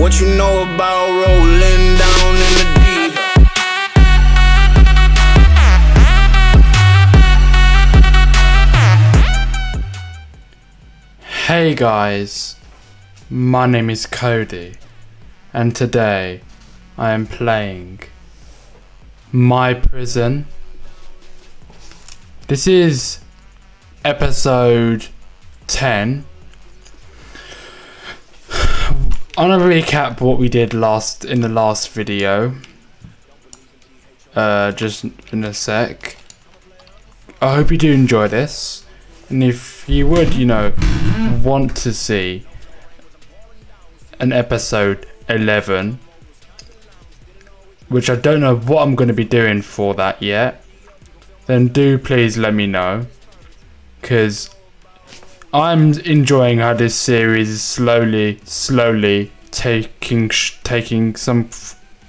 What you know about rolling down in the deep? Hey guys, my name is Cody, and today I am playing My Prison. This is episode 10. I'm gonna recap what we did in the last video. Just in a sec. I hope you do enjoy this, and if you would, you know, want to see an episode 11, which I don't know what I'm gonna be doing for that yet, then do please let me know, because I'm enjoying how this series is slowly taking some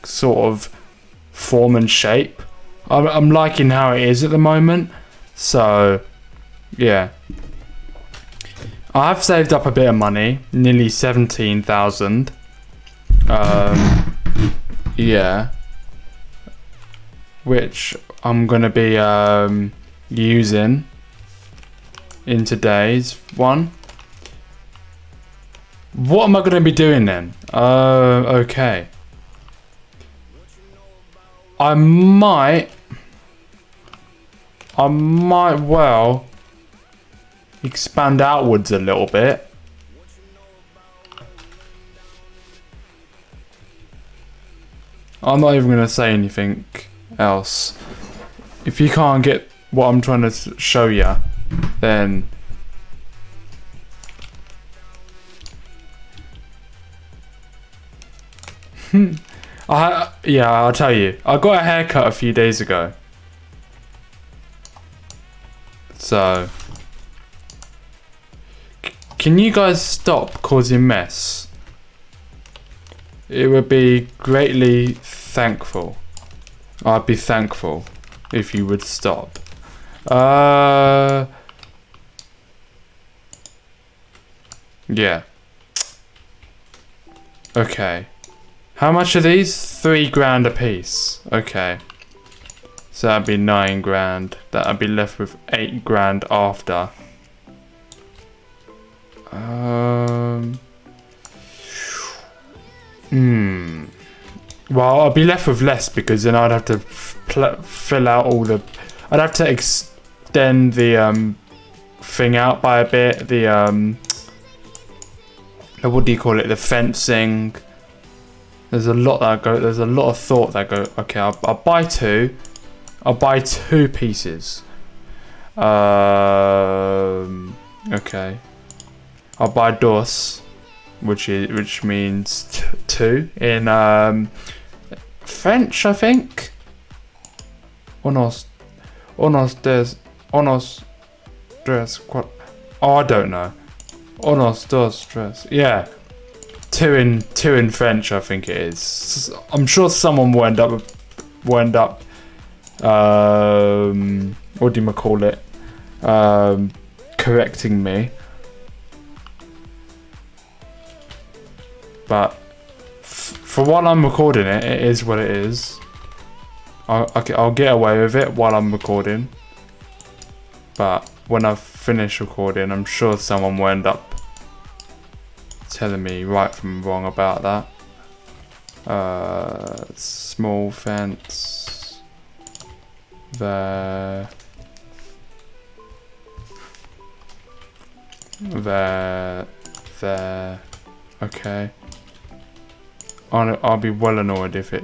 sort of form and shape. I'm liking how it is at the moment, so yeah. I have saved up a bit of money, nearly 17,000. Yeah, which I'm gonna be using in today's one. What am I going to be doing then? Okay. I might well expand outwards a little bit. I'm not even going to say anything else. If you can't get what I'm trying to show you, then I'll tell you, I got a haircut a few days ago, so can you guys stop causing mess? It would be greatly thankful. I'd be thankful if you would stop. Yeah. Okay. How much are these? 3 grand a piece. Okay. So that'd be 9 grand. That'd be left with 8 grand after. Well, I'd be left with less, because then I'd have to fill out all the... I'd have to extend the thing out by a bit. The what do you call it? The fencing. There's a lot that go. There's a lot of thought that go. Okay, I'll buy two. I'll buy two pieces. Okay. I'll buy dos, which means two in French, I think. Unos tres cuatro. Oh, I don't know. Unos dos tres. Yeah, two in French, I think it is. I'm sure someone will end up. What do you call it? Correcting me. But for while I'm recording it, it is what it is. I'll get away with it while I'm recording, but when I finish recording, I'm sure someone will end up telling me right from wrong about that. Small fence there. Okay. I'll be well annoyed if it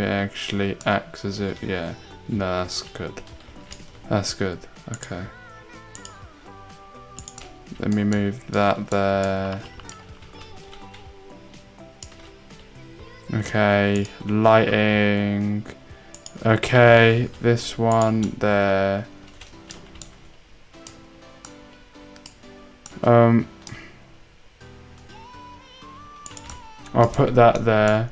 actually acts as it. Yeah, no, that's good. That's good. Okay. Let me move that there. Okay, lighting. Okay, this one there. I'll put that there.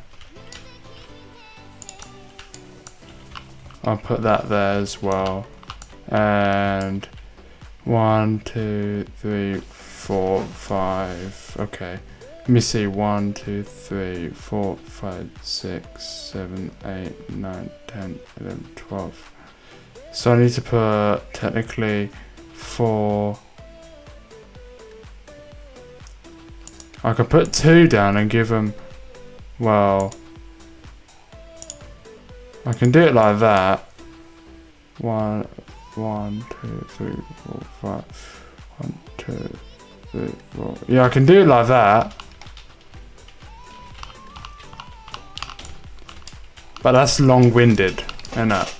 I'll put that there as well. And 1, 2, 3, 4, 5. Okay. Let me see, 1, 2, 3, 4, 5, 6, 7, 8, 9, 10, 11, 12. So I need to put technically 4. I could put 2 down and give them, well, I can do it like that. 1, 2, 3, 4, 5. 1, 2, 3, 4. Yeah, I can do it like that. But that's long-winded, isn't it?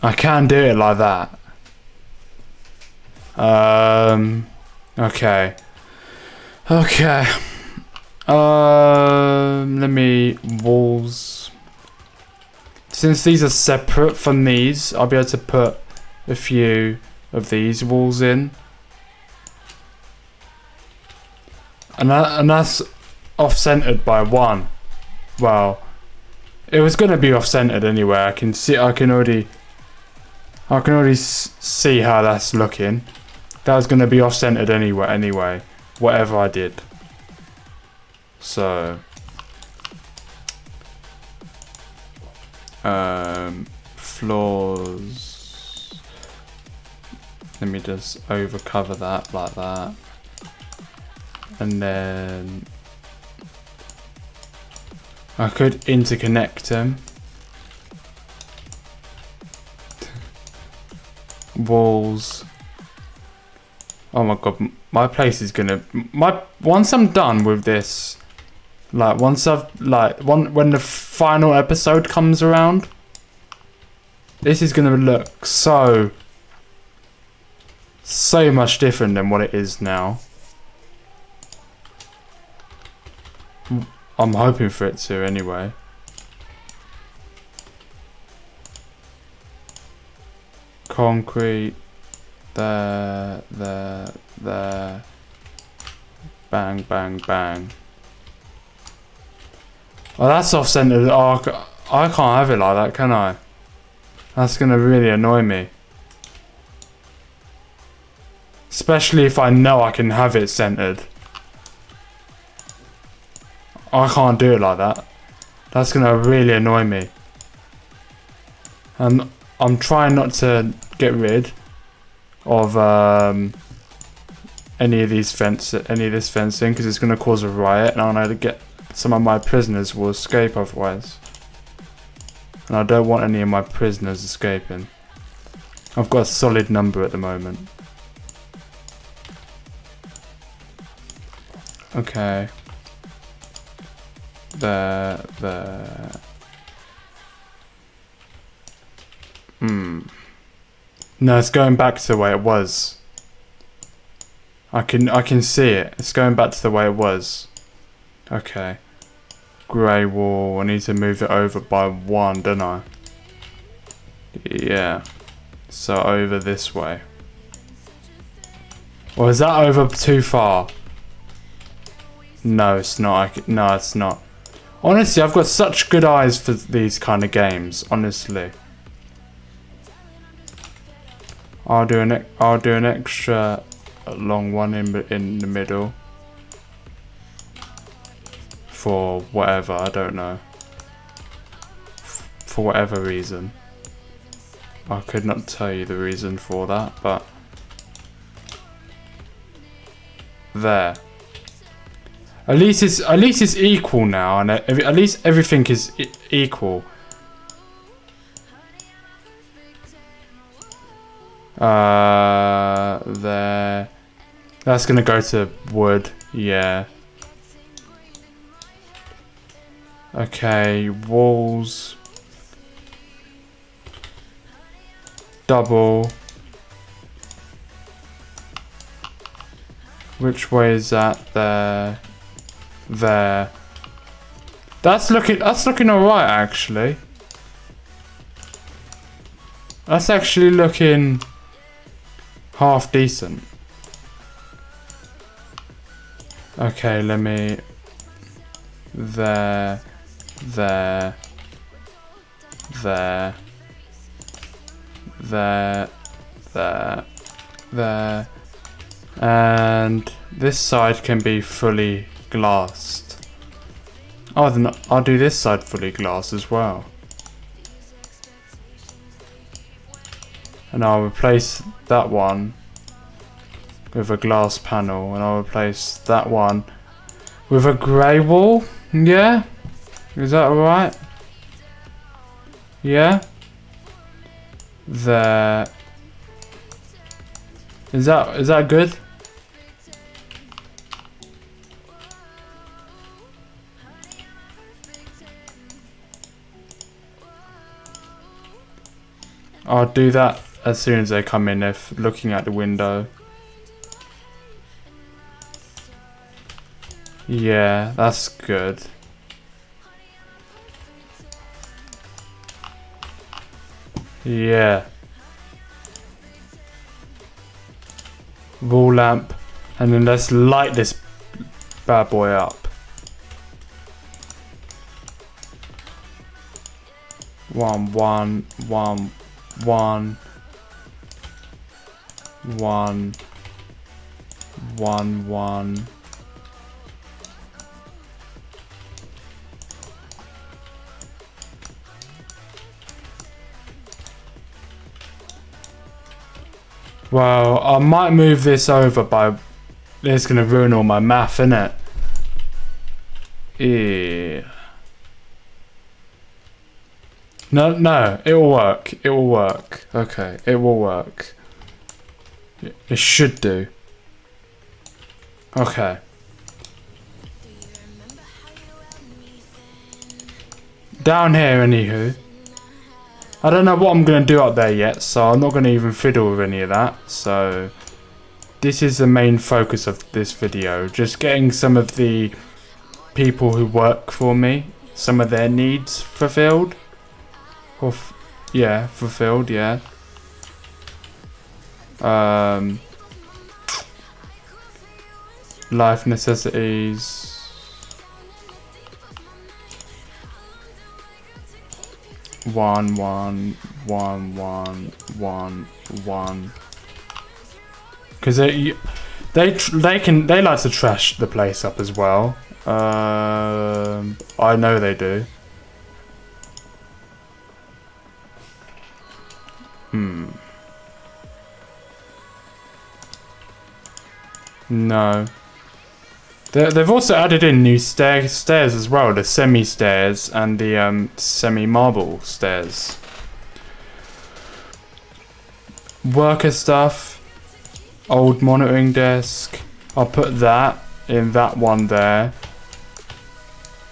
I can do it like that. Okay. Okay. Let me walls. Since these are separate from these, I'll be able to put a few of these walls in. And that's off-centered by 1. Well, it was going to be off-centered anyway. I can see. I can already see how that's looking. That was going to be off-centered anyway. Whatever I did. So. Floors. Let me just overcover that like that. And then I could interconnect them. Walls. Oh my god, my place is gonna. Once I'm done with this, like when the final episode comes around, this is gonna look so much different than what it is now. I'm hoping for it to, anyway. Concrete. There. Bang, bang, bang. Oh, that's off-centered. Oh, I can't have it like that, can I? That's going to really annoy me. Especially if I know I can have it centered. I can't do it like that. That's gonna really annoy me. And I'm trying not to get rid of any of this fencing, because it's gonna cause a riot, and I want to get some of my prisoners will escape otherwise. And I don't want any of my prisoners escaping. I've got a solid number at the moment. Okay. No, it's going back to the way it was. I can see it. It's going back to the way it was. Okay. Grey wall. I need to move it over by 1, don't I? Yeah. So over this way. Or is that over too far? No, it's not. No, it's not. Honestly, I've got such good eyes for these kind of games. Honestly, I'll do an extra long one in the middle for whatever, I don't know. For whatever reason, I could not tell you the reason for that, but there. At least it's equal now, and at least everything is equal. There. That's gonna go to wood. Yeah. Okay. Walls. Double. Which way is that? There. There. That's looking alright, actually. That's actually looking half decent. Okay, let me there, and this side can be fully glassed. Oh, then I'll do this side fully glassed as well. And I'll replace that one with a glass panel, and I'll replace that one with a grey wall. Yeah? Is that alright? Yeah? There. Is that good? I'll do that as soon as they come in, if looking at the window. Yeah, that's good. Yeah. Wall lamp, and then let's light this bad boy up. One. Well, I might move this over by... It's gonna ruin all my math, innit? Yeah. No, it will work. It will work. Okay, it will work. It should do. Okay. Down here, anywho. I don't know what I'm going to do up there yet, so I'm not going to even fiddle with any of that. So, this is the main focus of this video. Just getting some of the people who work for me, some of their needs fulfilled. Fulfilled, yeah. Life necessities. One. Because they like to trash the place up as well. I know they do. No. They've also added in new stairs as well, the semi-stairs and the semi-marble stairs. Worker stuff, old monitoring desk, I'll put that in that one there.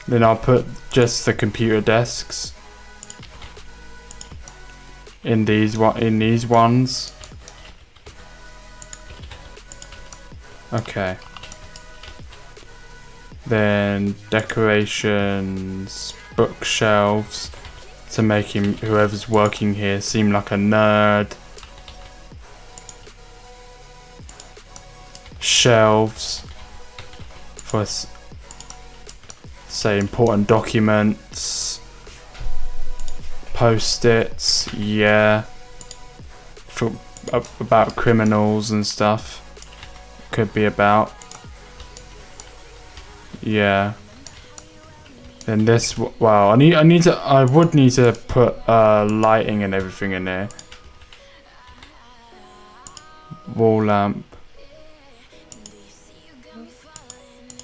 Then I'll put just the computer desks in these ones. Okay. Then decorations, bookshelves, to make whoever's working here seem like a nerd. Shelves for, say, important documents. Post-its, yeah, for about criminals and stuff. Could be about. Yeah. Then this. Wow. I would need to put lighting and everything in there. Wall lamp.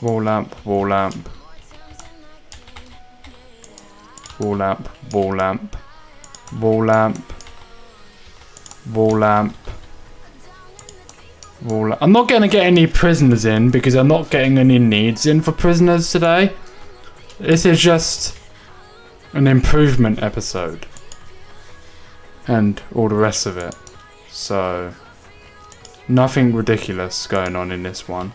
I'm not going to get any prisoners in because I'm not getting any needs in for prisoners today. This is just an improvement episode and all the rest of it. So, nothing ridiculous going on in this one.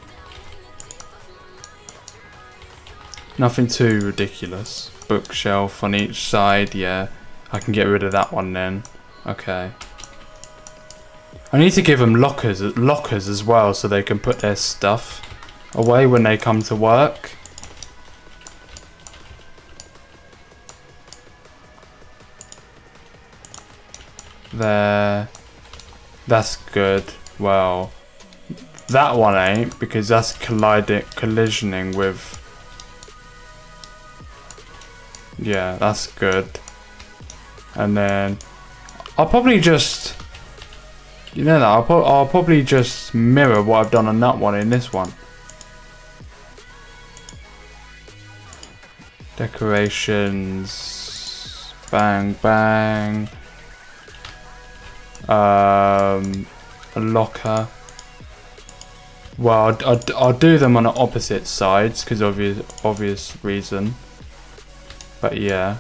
Nothing too ridiculous. Bookshelf on each side, yeah. I can get rid of that one then. Okay. I need to give them lockers as well, so they can put their stuff away when they come to work. There. That's good. Well, That one ain't, because that's collisioning with... Yeah, that's good. And then I'll probably just... You know that, I'll probably just mirror what I've done on that one in this one. Decorations... Bang, bang. A locker. Well, I'll do them on the opposite sides, because obvious reason. But yeah.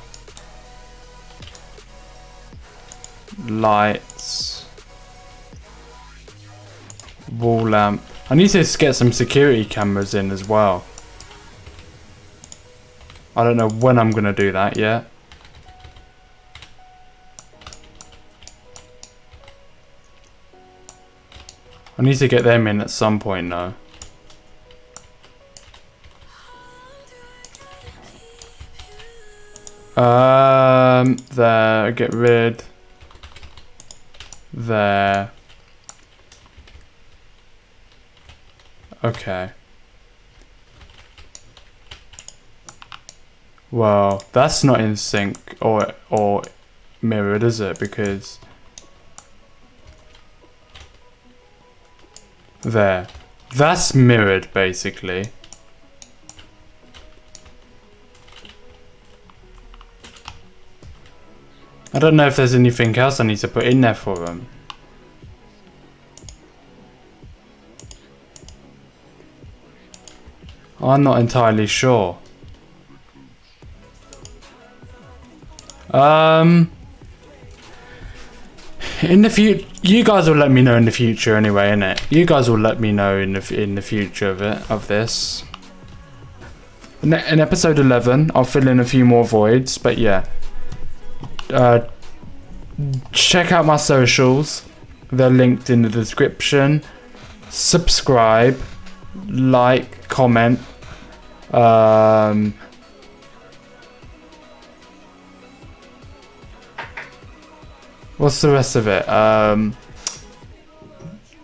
Lights. Wall lamp. I need to get some security cameras in as well. I don't know when I'm going to do that yet. I need to get them in at some point though. There, get rid. There. Okay. Well, that's not in sync or mirrored, is it? Because there. That's mirrored basically. I don't know if there's anything else I need to put in there for them. I'm not entirely sure. In the future, you guys will let me know in the future anyway, innit? You guys will let me know in the future of it, of this. In episode 11, I'll fill in a few more voids, but yeah. Check out my socials. They're linked in the description. Subscribe, like, comment. What's the rest of it?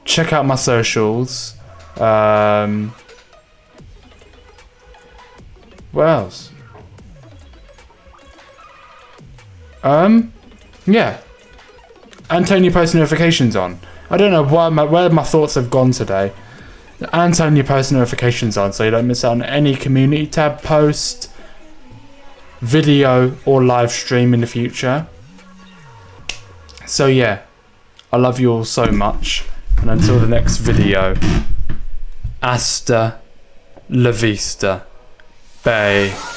Check out my socials. What else? Yeah. And turn your post notifications on. I don't know where my thoughts have gone today. And turn your post notifications on so you don't miss out on any community tab post, video, or live stream in the future. So yeah, I love you all so much. And until the next video, hasta la vista, bae.